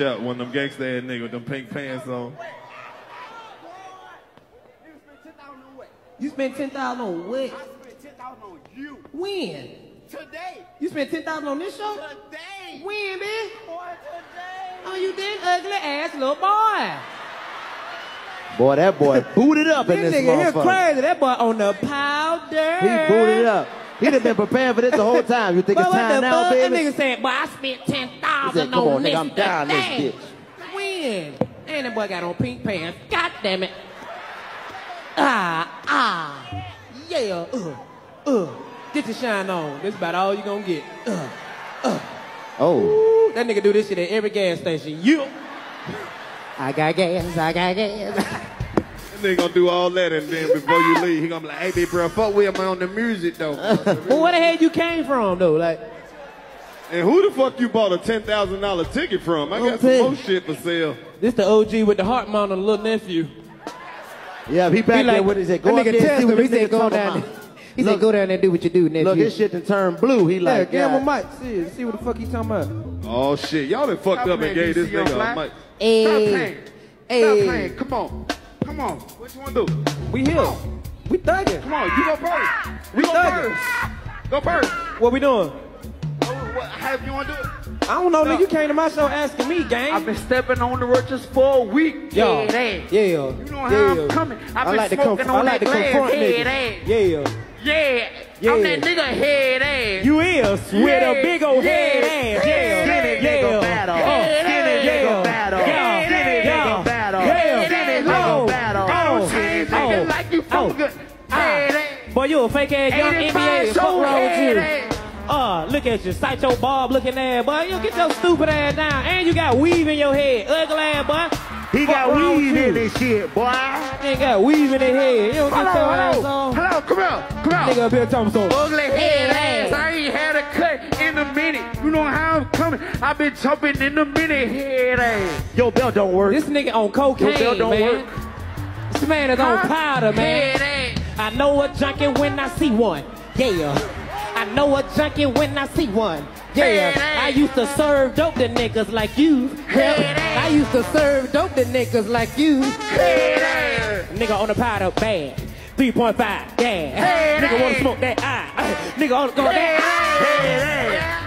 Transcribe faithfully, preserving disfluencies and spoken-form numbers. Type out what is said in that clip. Out one of them gangsta ass nigga with them pink pants on. You spent ten thousand on what? I spent ten thousand on you. When? Today. You spent ten thousand on this show? Today. When, man? Boy, today. Oh, you did, ugly ass little boy. Boy, that boy booted up in this motherfucker. This nigga, he's crazy. That boy on the powder. He booted up. He'd have been preparing for this the whole time. You think but it's time now, baby? That nigga said, boy, I spent ten thousand on this. Nigga, I'm down this bitch. When? And that boy got on pink pants. God damn it. Ah, ah. Yeah. Uh, uh. Get your shine on. This about all you gonna get. Uh, uh. Oh. Ooh, that nigga do this shit at every gas station. You. I got gas, I got gas. They gonna do all that and then before you leave, he gonna be like, hey, big bro, fuck with him on the music though. Well, where the hell you came from though? Like, and who the fuck you bought a ten thousand dollar ticket from? I got some more shit for sale. This the O G with the heart mount on the little nephew. Yeah, he back he like, there. What is it? Go up there and see what he said. Go down. There. He look, said, go down there and do what you do, nephew. Look, this shit done turned blue. He like, yeah, give him a mic. See, see what the fuck he talking about? Oh shit, y'all done fucked Stop up and gave this nigga a mic. Hey. Stop playing. Hey. Stop playing. Come on. Come on, what you wanna do? We here. We thugging. Come on, you go first. We go first. Go first. What we doing? How you wanna do it? I don't know, no. Nigga. You came to my show asking me, gang. I've been stepping on the roaches for a week. Yo. Yeah, yeah. You know how yeah. I'm coming. I've I been like smoking on I like that glass head ass. Yeah. Yeah. Yeah. I'm that nigga head ass. You is yeah. with a big old yeah. head ass. Yeah. Skinny yeah. nigga yeah. battle. Yeah. Skinny yeah. nigga battle. Yeah. Yeah. Skinny yeah. nigga battle. Yeah. Yeah. Oh, ah. Boy, you a fake ass young N B A. Fuck wrong with you. Uh, look at you, Psycho Bob looking ass, boy. You get your stupid ass down. And you got weave in your head. Ugly ass, boy. He fuck got weave in his shit, boy. He got weave in his head. You don't hello, get your hello, ass on. Hello, come out, come out. Nigga up here talking so. Ugly head ass. I ain't had a cut in a minute. You know how I'm coming. I've been jumping in a minute, head ass. Your belt don't work. This nigga on cocaine, your belt don't man. work. This man is on powder, man. I know a junkie when I see one. Yeah. I know a junkie when I see one. Yeah. I used to serve dope to niggas like you. I used to serve dope to niggas like you. Nigga on the powder bad. three point five, yeah. Nigga wanna smoke that eye. Nigga on the go that eye.